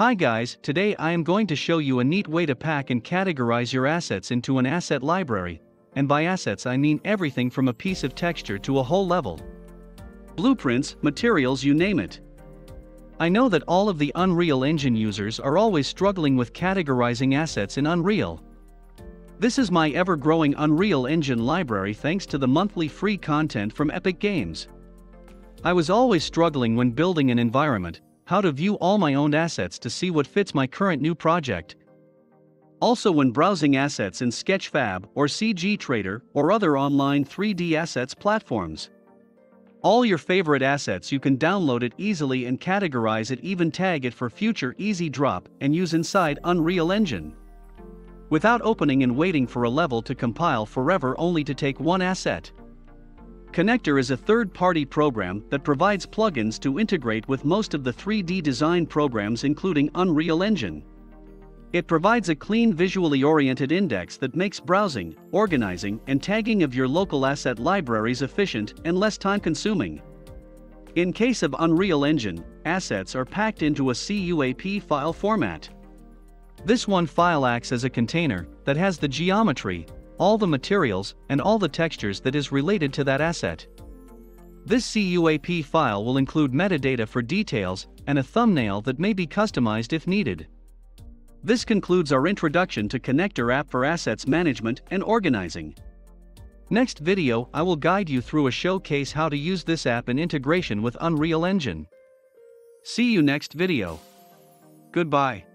Hi guys, today I am going to show you a neat way to pack and categorize your assets into an asset library, and by assets I mean everything from a piece of texture to a whole level. Blueprints, materials, you name it. I know that all of the Unreal Engine users are always struggling with categorizing assets in Unreal. This is my ever-growing Unreal Engine library thanks to the monthly free content from Epic Games. I was always struggling when building an environment, how to view all my owned assets to see what fits my current new project. Also when browsing assets in Sketchfab or CGTrader or other online 3D assets platforms. All your favorite assets you can download it easily and categorize it, even tag it for future easy drop and use inside Unreal Engine. Without opening and waiting for a level to compile forever only to take one asset. Connecter is a third-party program that provides plugins to integrate with most of the 3D design programs including Unreal Engine. It provides a clean visually oriented index that makes browsing, organizing, and tagging of your local asset libraries efficient and less time-consuming. In case of Unreal Engine, assets are packed into a CUAP file format. This one file acts as a container that has the geometry, all the materials, and all the textures that is related to that asset. This CUAP file will include metadata for details and a thumbnail that may be customized if needed. This concludes our introduction to Connecter app for assets management and organizing. Next video I will guide you through a showcase how to use this app in integration with Unreal Engine. See you next video. Goodbye.